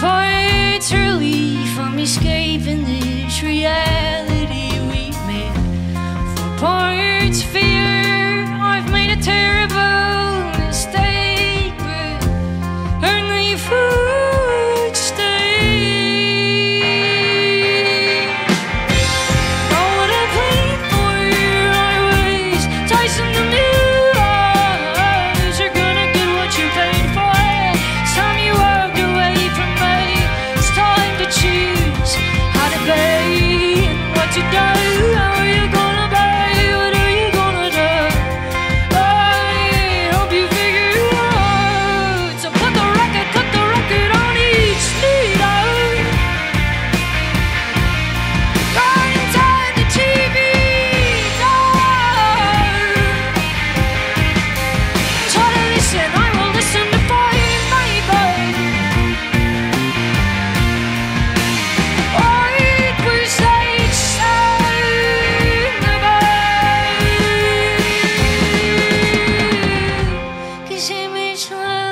Parts relief from escaping this reality we made. 4 parts fear I've made a terrible mistake, but only for stay. I would have played for I was Tyson the news. You're gonna get what you paid for. Time you walked away from me. It's time to choose how to be and what to do. How are you gonna be? What are you gonna do? I hope you figure it out. So put the record on each need out. Right inside the TV door. Try to listen, I will listen to find my bone. It was like somebody. 'Cause image